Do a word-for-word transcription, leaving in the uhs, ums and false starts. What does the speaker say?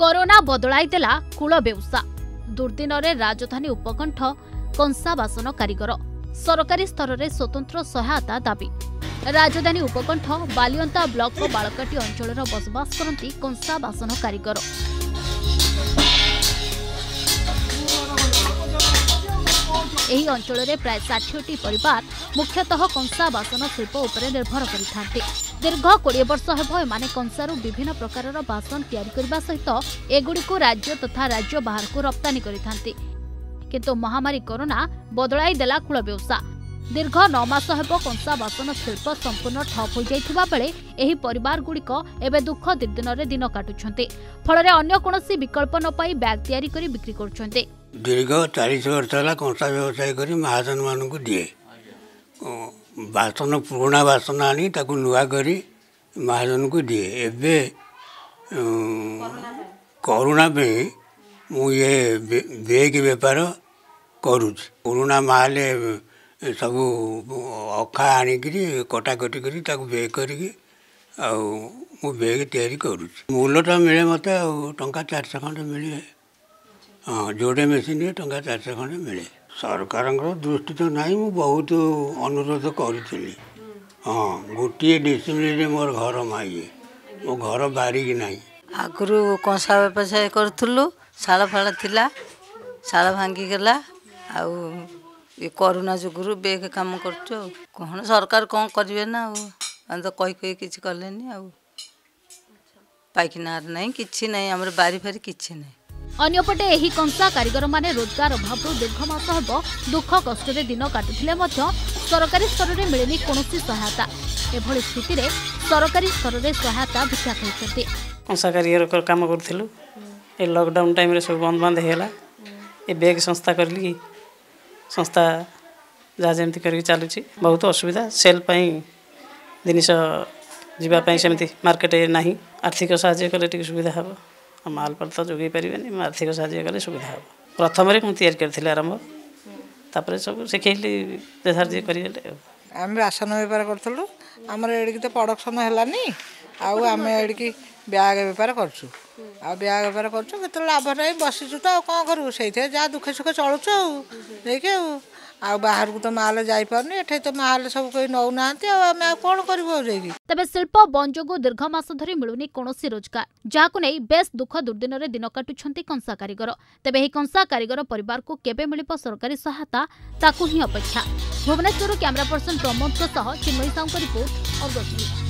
Corona बदलाई देला cool बेउसा दुर्दिन रे राजधानी उपकंठ कंसावासन कारीगर सरकारी स्तर में स्वतंत्र सहायता दाबी। राजधानी उपकंठ बालियंता ब्लॉक बालकाटी अंचल बसवास करती कंसावासन कारीगर। एही अंचल में प्राय साठियोटी परिवार मुख्यतः कंसावासन शिल्प उपरे निर्भर करिथांते। दीर्घ कोड़े वर्ष हेब एमाने कंसारू विभिन्न प्रकार बासन तैयारी करने सहित एगुड़ी को राज्य तथा राज्य बाहर को रप्तानी करिथांते। किंतु महामारी कोरोना बदलाई देला कूल व्यवसा। दीर्घ नौ मास हेब कंसावासन शिल्प संपूर्ण ठप हो जाइथिबा बेले एही परिवार गुड़िक एबे दुख दुर्दिन रे दिन काटुछन्ते। फलरे अन्य कोनोसी विकल्प न पाई बैग तैयारी करी बिक्री करछन्ते। दीर्घ चालीस वर्ष है कंसा व्यवसाय कर महाजन मान को दिए बासन पुराणा बासन आनी ताकू नुआ करी महाजन को दिए। एबे कोरोना पे मु ये बेग बेपार करुच। कोरोना माले सब अखा आनिकी कटाकटी करी ताकू बेग करी मु बेग तैयारी करुच। मूलटा मिले मते टंका चार सौ खंड मिले। हाँ जोड़े मेसीन टंका चार सौ खंडे मिले। सरकार दृष्टि तो ना मुझे बहुत अनुरोध करी। हाँ गोटे डिसिप्लिन मोर घर माइए मो घर बारिकी ना। आगुरी कंसा व्यवसाय करूँ शाला फाला था शाला भांगीगला कोरोना जुगुरु बेग कम कर कौन सरकार कौन करेंगे ना आम तो कही कही किसी कले पाइनार ना कि ना आम बारी फारी किसी ना। अन्यपटे एही कंसा कारीगर माने रोजगार अभाव दीर्घ मास हेब दुख कष्ट दिन काटुथिले मध्य सरकारी स्तर में मिलनी कोनोसी सहायता। एभली स्थिति रे सरकारी स्तर में सहायता भिक्षा करते। कंसा कारीगर कर काम करथिलु ए लॉकडाउन टाइम रे सब बंद बंद हेला। ए बेग संस्था करली संस्था जा जेंति करी चालुची बहुत असुविधा। सेल पई जिनिस जीवा पई सेमति मार्केट नाही आर्थिक सहायता करले टिक सुविधा हेब। माल पत्ता जोगे पारे आर्थिक साहाय्य कले सुविधा हे। प्रथम तैयारी करी आरंभ तापर सब शिखेली सारे करें। आम रासन बेपार करूँ आमर एड़ी तो प्रोडक्शन है आम एड़ी ब्याग बेपार करुँ आ ब्याग बेपार करूँ के लाभ नहीं बसीचु तो कौन करूँ से जहाँ दुखे सुखे चलुचु देखे आ बाहर को तो माल जाई परनी एठे तो माल सब कोई नौ नाते आ मैं कोन करबो जेगी। तबे शिल्प बंजोगु दीर्घ मास धरि मिलुनी कोनोसी रोजगार जा को नै बेस दुख दुर्दिन रे दिन काटु छंती कंसा कारीगर। तबे हे कंसा कारीगर परिवार को केबे मिलिबो सरकारी सहायता ताकु ही अपेक्षा। भुवनेश्वर कैमरा पर्सन प्रमोद को सह चिन्मय साहू की रिपोर्ट।